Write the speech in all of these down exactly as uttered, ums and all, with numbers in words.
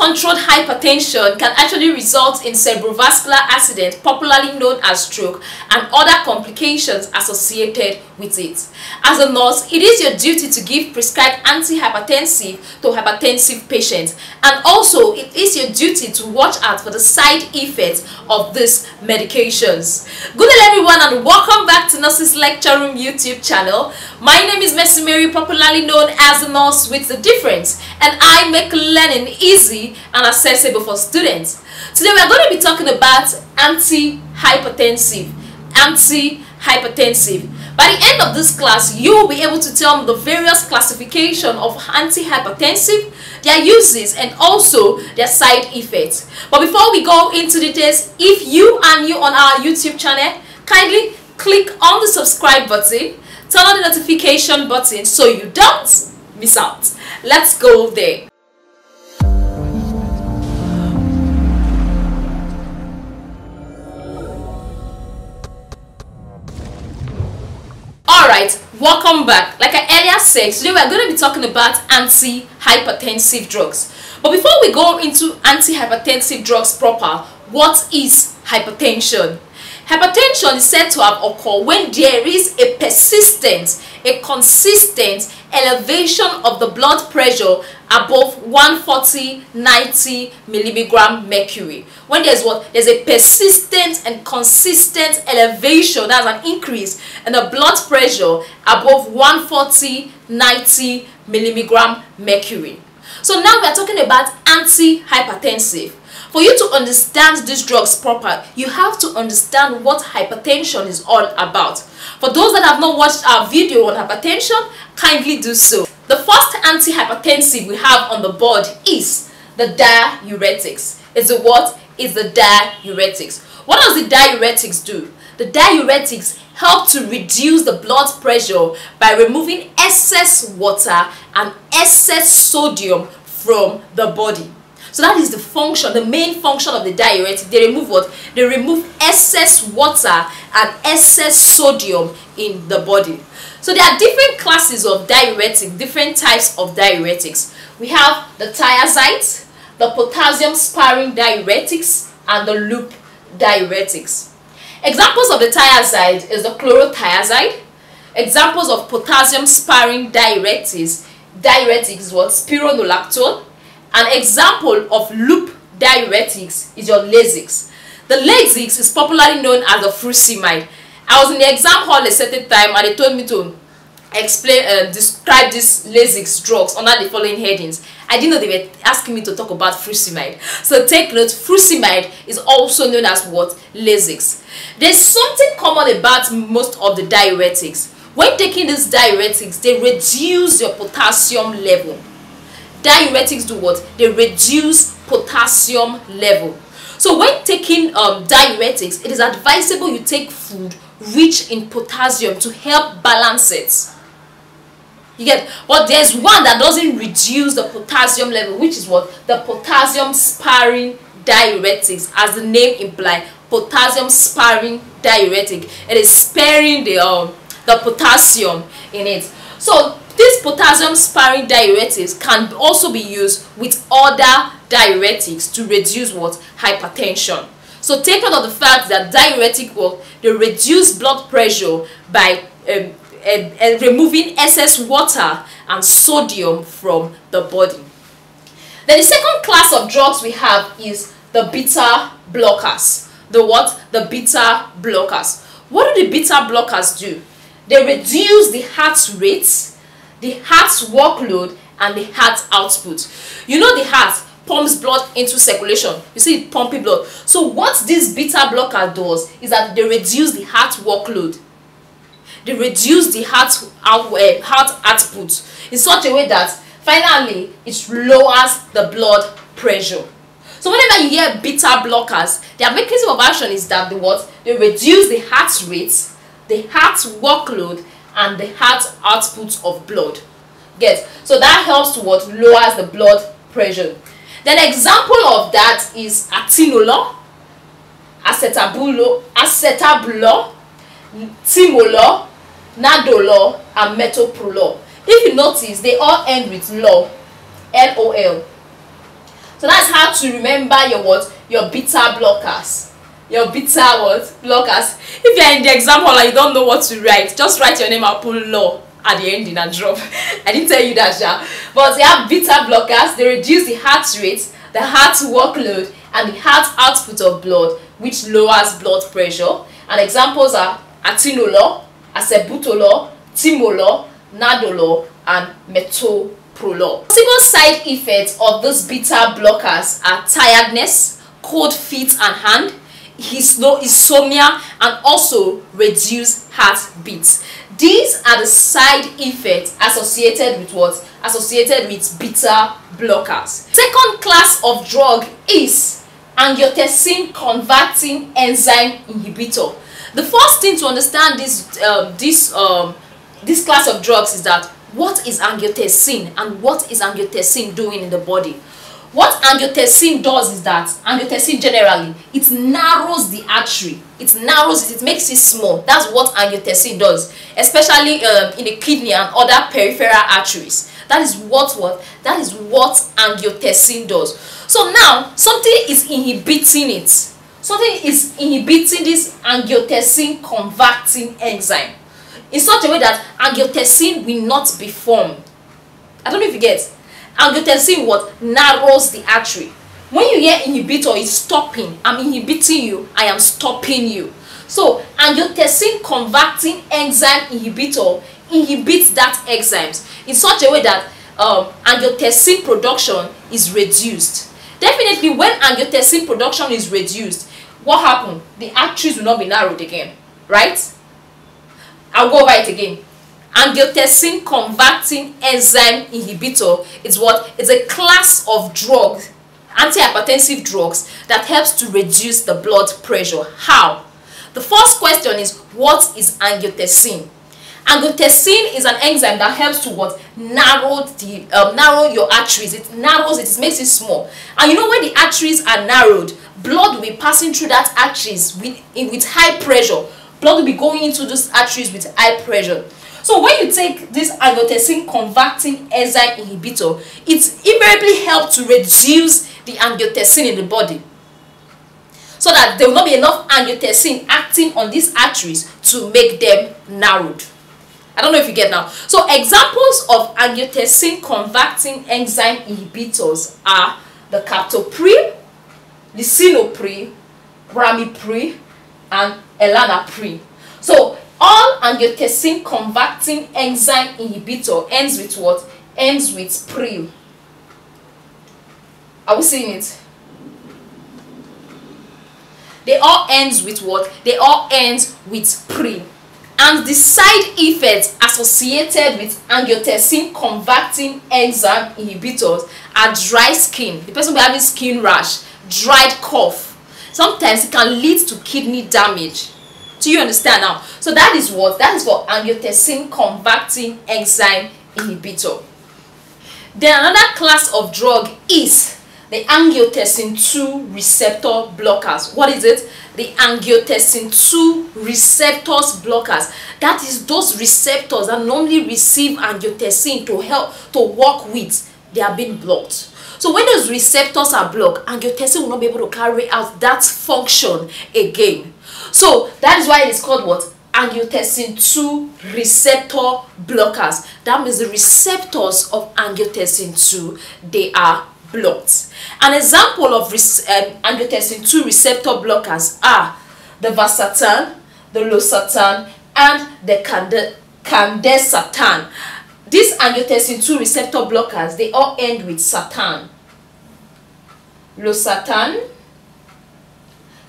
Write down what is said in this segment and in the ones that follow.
uncontrolled hypertension can actually result in cerebrovascular accident, popularly known as stroke, and other complications associated with it. As a nurse, it is your duty to give prescribed antihypertensive to hypertensive patients, and also it is your duty to watch out for the side effects of these medications. Good day everyone, and welcome back to Nurses Lecture Room YouTube channel. My name is Mercy Mary, popularly known as the Nurse with the Difference, and I make learning easy and accessible for students. Today we are going to be talking about antihypertensive. Antihypertensive. By the end of this class, you will be able to tell me the various classification of antihypertensive, their uses, and also their side effects. But before we go into details, if you are new on our YouTube channel, kindly click on the subscribe button, turn on the notification button so you don't miss out. Let's go there. Alright, welcome back. Like I earlier said, today we are going to be talking about antihypertensive drugs. But before we go into antihypertensive drugs proper, what is hypertension? Hypertension is said to have occurred when there is a persistent, a consistent elevation of the blood pressure above one forty over ninety milligram mercury. When there's what? There's a persistent and consistent elevation, that's an increase in the blood pressure above one forty over ninety milligram mercury. So now we're talking about antihypertensive. For you to understand these drugs proper, you have to understand what hypertension is all about. For those that have not watched our video on hypertension, kindly do so. The first antihypertensive we have on the board is the diuretics. It's the what? It's the diuretics. What does the diuretics do? The diuretics help to reduce the blood pressure by removing excess water and excess sodium from the body. So that is the function, the main function of the diuretic. They remove what? They remove excess water and excess sodium in the body. So there are different classes of diuretics, different types of diuretics. We have the thiazides, the potassium-sparing diuretics, and the loop diuretics. Examples of the thiazide is the chlorothiazide. Examples of potassium-sparing diuretics, diuretics is what? Spironolactone. An example of loop diuretics is your Lasix. The Lasix is popularly known as the furosemide. I was in the exam hall a certain time and they told me to explain, uh, describe these Lasix drugs under the following headings. I didn't know they were asking me to talk about furosemide. So take note, furosemide is also known as what? Lasix. There's something common about most of the diuretics. When taking these diuretics, they reduce your potassium level. Diuretics do what? They reduce potassium level. So when taking um, diuretics, it is advisable you take food rich in potassium to help balance it. You get? But there's one that doesn't reduce the potassium level, which is what? The potassium-sparing diuretics, as the name implies. Potassium-sparing diuretic. It is sparing the um, the potassium in it. So these potassium-sparing diuretics can also be used with other diuretics to reduce what? Hypertension. So take note of the fact that diuretic work, they reduce blood pressure by um, uh, uh, removing excess water and sodium from the body. Then the second class of drugs we have is the beta blockers. The what? The beta blockers. What do the beta blockers do? They reduce the heart rate, the heart's workload, and the heart output. You know the heart pumps blood into circulation. You see it pumping blood. So what this beta blocker does is that they reduce the heart workload. They reduce the heart, out, uh, heart output in such a way that finally it lowers the blood pressure. So whenever you hear beta blockers, their mechanism of action is that they, what? They reduce the heart rate, the heart workload, and the heart output of blood. Yes, so that helps to what? Lowers the blood pressure. Then example of that is atenolol, acetabulol, acetabulol, timolol, nadolol, and metoprolol. If you notice, they all end with lol, L O L. So that's how to remember your what? Your beta blockers. Your beta what? Blockers. If you're in the exam hall and you don't know what to write, just write your name and put law at the ending and drop. I didn't tell you that, yeah. But they have beta blockers. They reduce the heart rate, the heart workload, and the heart output of blood, which lowers blood pressure. And examples are atenolol, acebutolol, timolol, nadolol, and metoprolol. Possible side effects of these beta blockers are tiredness, cold feet and hand, insomnia, and also reduced heartbeats. These are the side effects associated with what? Associated with beta blockers. Second class of drug is angiotensin converting enzyme inhibitor. The first thing to understand this um, this um, this class of drugs is that what is angiotensin and what is angiotensin doing in the body? What angiotensin does is that angiotensin generally, it narrows the artery, it narrows it, it makes it small. That's what angiotensin does, especially um, in the kidney and other peripheral arteries. That is what what that is what angiotensin does. So now something is inhibiting it. Something is inhibiting this angiotensin converting enzyme in such a way that angiotensin will not be formed. I don't know if you get. Angiotensin what? Narrows the artery. When you hear inhibitor, it's stopping. I'm inhibiting you. I am stopping you. So angiotensin converting enzyme inhibitor inhibits that enzymes in such a way that um, angiotensin production is reduced. Definitely, when angiotensin production is reduced, what happened? The arteries will not be narrowed again, right? I'll go over it again. Angiotensin converting enzyme inhibitor is what? It's a class of drugs, antihypertensive drugs, that helps to reduce the blood pressure. How? The first question is, what is angiotensin? Angiotensin is an enzyme that helps to what? Narrow the um, narrow your arteries. It narrows it, it makes it small. And you know, when the arteries are narrowed, blood will be passing through that arteries with, in, with high pressure. Blood will be going into those arteries with high pressure. So when you take this angiotensin converting enzyme inhibitor, it invariably helps to reduce the angiotensin in the body, so that there will not be enough angiotensin acting on these arteries to make them narrowed. I don't know if you get now. So examples of angiotensin converting enzyme inhibitors are the captopril, lisinopril, ramipril, and enalapril. So all angiotensin converting enzyme inhibitor ends with what? Ends with pril. Are we seeing it? They all ends with what? They all ends with pril. And the side effects associated with angiotensin converting enzyme inhibitors are dry skin. The person will have a skin rash, dried cough. Sometimes it can lead to kidney damage. Do you understand now? So that is what? That is for angiotensin converting enzyme inhibitor. Then another class of drug is the angiotensin two receptor blockers. What is it? The angiotensin two receptors blockers. That is those receptors that normally receive angiotensin to help to work with. They are being blocked. So when those receptors are blocked, angiotensin will not be able to carry out that function again. So that is why it is called what? Angiotensin two receptor blockers. That means the receptors of angiotensin two, they are blocked. An example of um, angiotensin two receptor blockers are the vasartan, the losartan, and the candesartan. These angiotensin two receptor blockers, they all end with sartan. Losartan,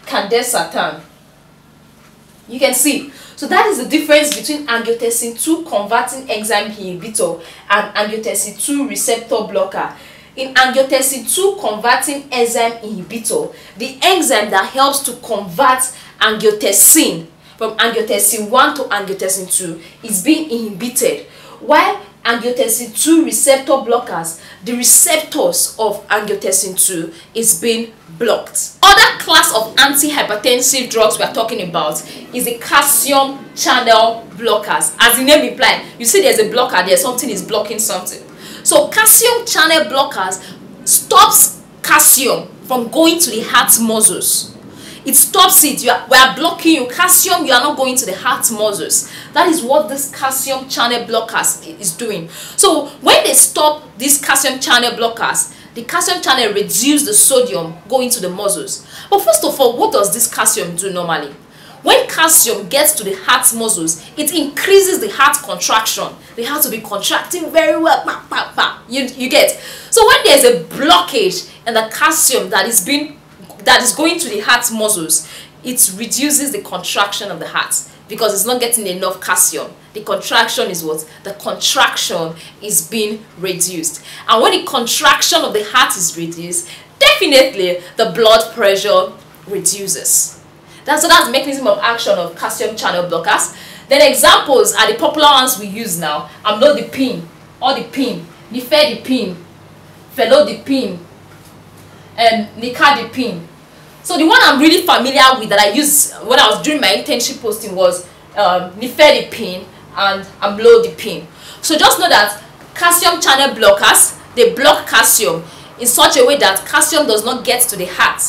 candesartan. You can see. So that is the difference between angiotensin two converting enzyme inhibitor and angiotensin two receptor blocker. In angiotensin two converting enzyme inhibitor, the enzyme that helps to convert angiotensin from angiotensin one to angiotensin two is being inhibited. While angiotensin two receptor blockers, the receptors of angiotensin two is being blocked. Other class of antihypertensive drugs we are talking about is the calcium channel blockers. As the name implies, you see there's a blocker there, something is blocking something. So calcium channel blockers stops calcium from going to the heart muscles. It stops it. You are, we are blocking you. Calcium, you are not going to the heart muscles. That is what this calcium channel blockers is doing. So when they stop these calcium channel blockers, the calcium channel reduces the sodium going to the muscles. But first of all, what does this calcium do normally? When calcium gets to the heart muscles, it increases the heart contraction. The heart will be contracting very well. Bah, bah, bah. You, you get. So when there's a blockage and the calcium that is being that is going to the heart muscles, it reduces the contraction of the heart because it's not getting enough calcium. The contraction is what? The contraction is being reduced. And when the contraction of the heart is reduced, definitely the blood pressure reduces. That's, so that's the mechanism of action of calcium channel blockers. Then examples are the popular ones we use now. Amlodipine, odipine, nifedipine, felodipine, and nicardipine. So the one I'm really familiar with that I used when I was doing my internship posting was um, nifedipine and amlodipine. So just know that calcium channel blockers, they block calcium in such a way that calcium does not get to the heart.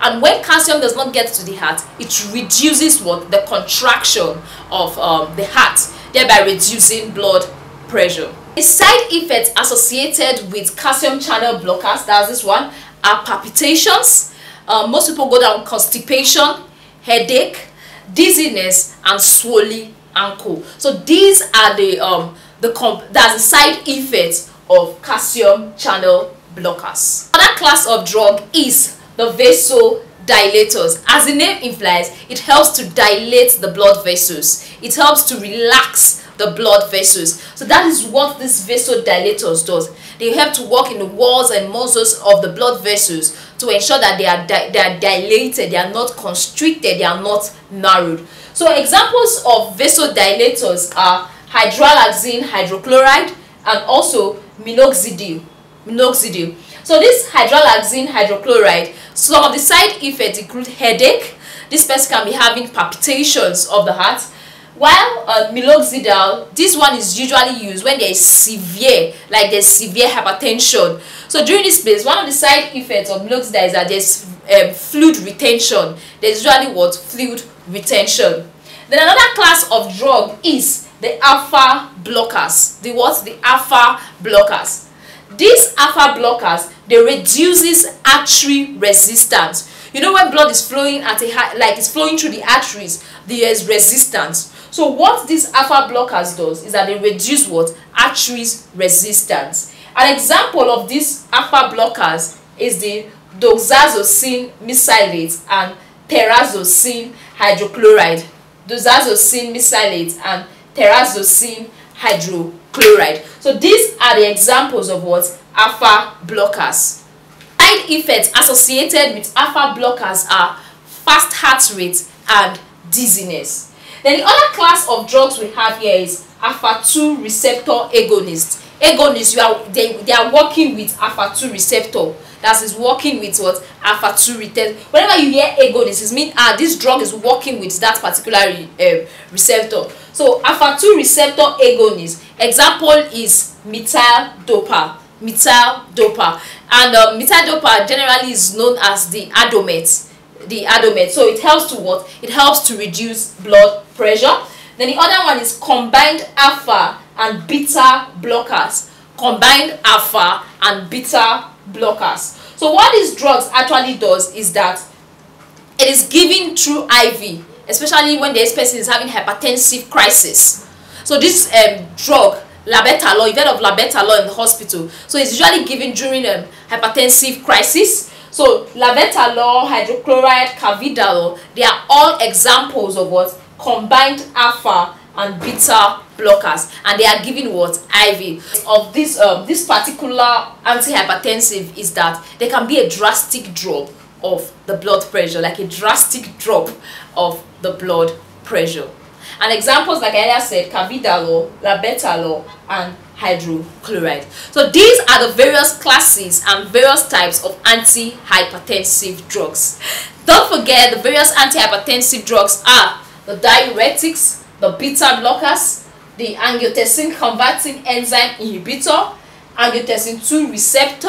And when calcium does not get to the heart, it reduces what? The contraction of um, the heart, thereby reducing blood pressure. The side effects associated with calcium channel blockers, that's this one, are palpitations. Uh, most people go down with constipation, headache, dizziness, and swollen ankle. So these are the um the comp that's the side effects of calcium channel blockers. Another class of drug is the vasodilators. As the name implies, it helps to dilate the blood vessels. It helps to relax the blood vessels. So that is what this vasodilators does. They help to work in the walls and muscles of the blood vessels to ensure that they are, di they are dilated, they are not constricted, they are not narrowed. So examples of vasodilators are hydralazine hydrochloride and also minoxidil. minoxidil. So this hydralazine hydrochloride, some of the side effects include headache. This person can be having palpitations of the heart. While uh, minoxidil, this one is usually used when there is severe, like there's severe hypertension. So during this phase, one of the side effects of minoxidil is that there's um, fluid retention. There's usually what? Fluid retention. Then another class of drug is the alpha blockers. The what? The alpha blockers. These alpha blockers, they reduces artery resistance. You know, when blood is flowing at a high, like it's flowing through the arteries, there is resistance. So what these alpha blockers does is that they reduce what? Arteries resistance. An example of these alpha blockers is the doxazosin mesilate and terazosin hydrochloride. Doxazosin mesilate and terazosin hydrochloride. So these are the examples of what? Alpha blockers. Side effects associated with alpha blockers are fast heart rate and dizziness. Then the other class of drugs we have here is alpha two receptor agonists. Agonists, you are, they, they are working with alpha two receptor. That is working with what? Alpha two receptor. Whenever you hear agonists, it means ah, this drug is working with that particular uh, receptor. So alpha two receptor agonists. Example is methyl dopa. Methyl dopa. And uh, methyl dopa generally is known as the ADOMED. The ADOMED. So it helps to what? It helps to reduce blood pressure. Then the other one is combined alpha and beta blockers. Combined alpha and beta blockers. So what these drugs actually does is that it is given through I V, especially when this person is having hypertensive crisis. So this um, drug, labetalol, you've heard of labetalol in the hospital. So it's usually given during a um, hypertensive crisis. So labetalol, hydrochloride, carvedilol, they are all examples of what? Combined alpha and beta blockers, and they are given what? I V. Of this um, this particular antihypertensive is that there can be a drastic drop of the blood pressure, like a drastic drop of the blood pressure. And examples, like I earlier said, carvedilol, labetalol, and hydrochloride. So these are the various classes and various types of antihypertensive drugs. Don't forget, the various antihypertensive drugs are the diuretics, the beta blockers, the angiotensin converting enzyme inhibitor, angiotensin two receptor,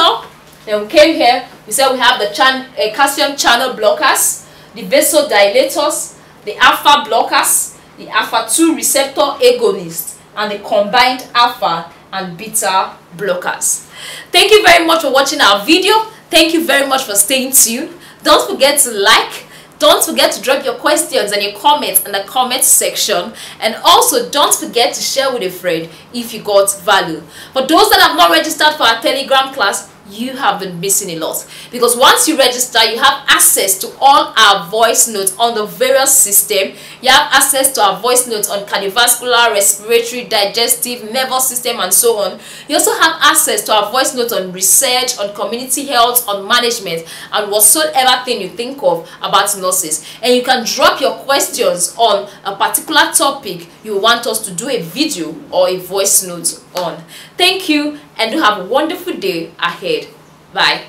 Then we came here, we said we have the chan uh, calcium channel blockers, the vasodilators, the alpha blockers, the alpha two receptor agonists, and the combined alpha and beta blockers. Thank you very much for watching our video. Thank you very much for staying tuned. Don't forget to like. Don't forget to drop your questions and your comments in the comment section. And also, don't forget to share with a friend if you got value. For those that have not registered for our Telegram class, you have been missing a lot. Because once you register, you have access to all our voice notes on the various system. You have access to our voice notes on cardiovascular, respiratory, digestive, nervous system, and so on. You also have access to our voice notes on research, on community health, on management, and whatsoever thing you think of about nurses. And you can drop your questions on a particular topic you want us to do a video or a voice note on. Thank you, and do have a wonderful day ahead. Bye.